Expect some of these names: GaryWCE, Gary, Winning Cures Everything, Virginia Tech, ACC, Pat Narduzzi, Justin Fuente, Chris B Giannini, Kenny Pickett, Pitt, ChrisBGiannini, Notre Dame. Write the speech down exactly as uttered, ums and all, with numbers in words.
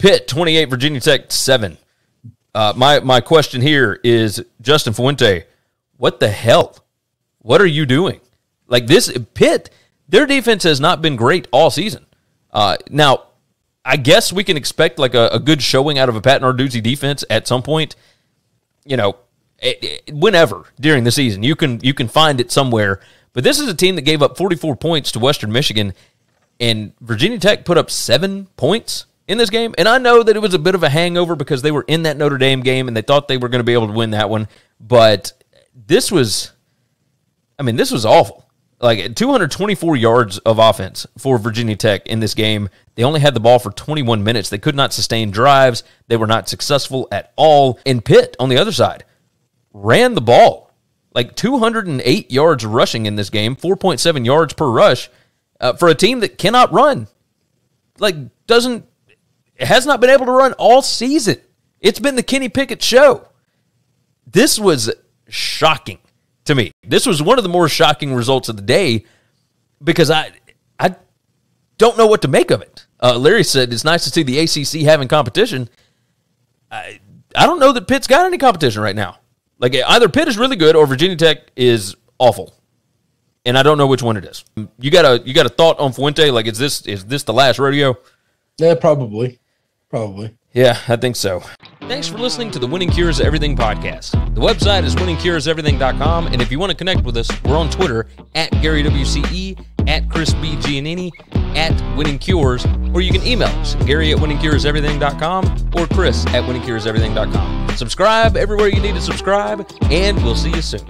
Pitt twenty-eight, Virginia Tech seven. Uh, my my question here is, Justin Fuente, what the hell? What are you doing? Like this, Pitt, their defense has not been great all season. Uh, now, I guess we can expect like a, a good showing out of a Pat Narduzzi defense at some point. You know, it, it, whenever during the season, you can you can find it somewhere. But this is a team that gave up forty-four points to Western Michigan, and Virginia Tech put up seven points in this game. And I know that it was a bit of a hangover because they were in that Notre Dame game and they thought they were going to be able to win that one. But this was, I mean, this was awful. Like two hundred twenty-four yards of offense for Virginia Tech in this game. They only had the ball for twenty-one minutes. They could not sustain drives. They were not successful at all. And Pitt, on the other side, ran the ball. Like two hundred eight yards rushing in this game, four point seven yards per rush uh, for a team that cannot run. Like, doesn't, has not been able to run all season. It's been the Kenny Pickett show. This was shocking to me. This was one of the more shocking results of the day because I I don't know what to make of it. Uh, Larry said it's nice to see the A C C having competition. I, I don't know that Pitt's got any competition right now. Like, either Pitt is really good or Virginia Tech is awful, and I don't know which one it is. You got a you got a thought on Fuente? Like, is this is this the last rodeo? Yeah, probably. Probably. Yeah, I think so. Thanks for listening to the Winning Cures Everything podcast. The website is winning cures everything dot com, and if you want to connect with us, we're on Twitter at Gary W C E, at Chris B Giannini, at Winning Cures, or you can email us, Gary at winning cures everything dot com or Chris at winning cures everything dot com. Subscribe everywhere you need to subscribe, and we'll see you soon.